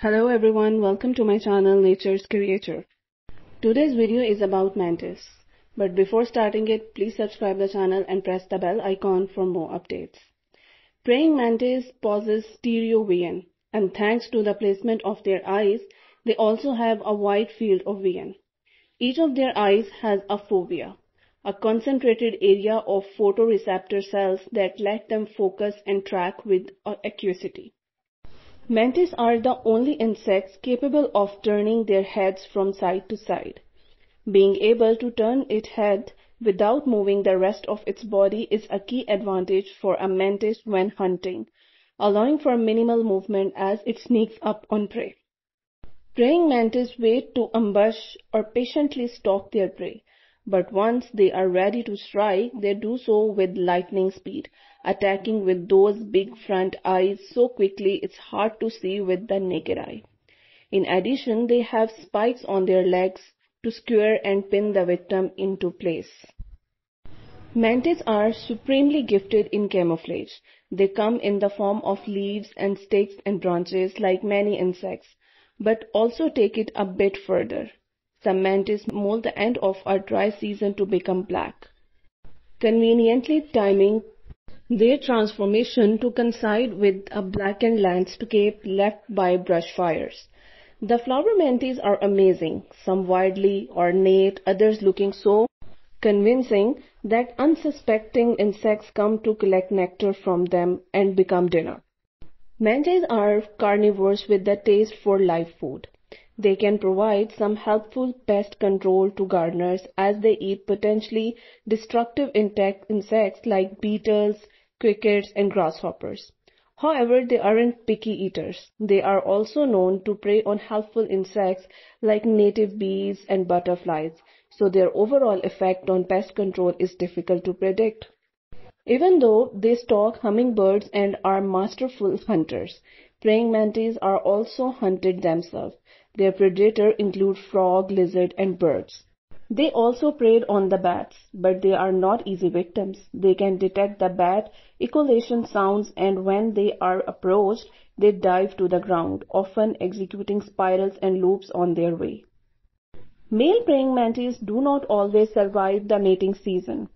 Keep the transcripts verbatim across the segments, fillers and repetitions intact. Hello everyone, welcome to my channel Nature's Creator. Today's video is about mantis. But before starting it, please subscribe the channel and press the bell icon for more updates. Praying mantis possess stereovision, and thanks to the placement of their eyes, they also have a wide field of vision. Each of their eyes has a fovea, a concentrated area of photoreceptor cells that let them focus and track with accuracy. Mantis are the only insects capable of turning their heads from side to side. Being able to turn its head without moving the rest of its body is a key advantage for a mantis when hunting, allowing for minimal movement as it sneaks up on prey. Praying mantis wait to ambush or patiently stalk their prey, but once they are ready to strike, they do so with lightning speed, attacking with those big front eyes so quickly it's hard to see with the naked eye. In addition, they have spikes on their legs to skewer and pin the victim into place. Mantis are supremely gifted in camouflage. They come in the form of leaves and sticks and branches like many insects, but also take it a bit further. Some mantis molt the end of our dry season to become black, conveniently timing their transformation to coincide with a blackened landscape left by brush fires. The flower mantis are amazing, some wildly ornate, others looking so convincing that unsuspecting insects come to collect nectar from them and become dinner. Mantis are carnivores with a taste for live food. They can provide some helpful pest control to gardeners as they eat potentially destructive insects like beetles, crickets, and grasshoppers. However, they aren't picky eaters. They are also known to prey on helpful insects like native bees and butterflies, so their overall effect on pest control is difficult to predict. Even though they stalk hummingbirds and are masterful hunters, praying mantis are also hunted themselves. Their predators include frog, lizard, and birds. They also preyed on the bats, but they are not easy victims. They can detect the bat echolocation sounds, and when they are approached, they dive to the ground, often executing spirals and loops on their way. Male praying mantis do not always survive the mating season.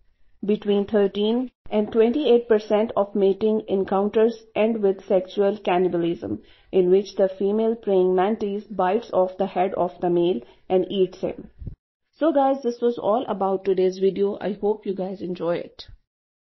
Between thirteen and twenty-eight percent of mating encounters end with sexual cannibalism, in which the female praying mantis bites off the head of the male and eats him. So guys, this was all about today's video. I hope you guys enjoy it.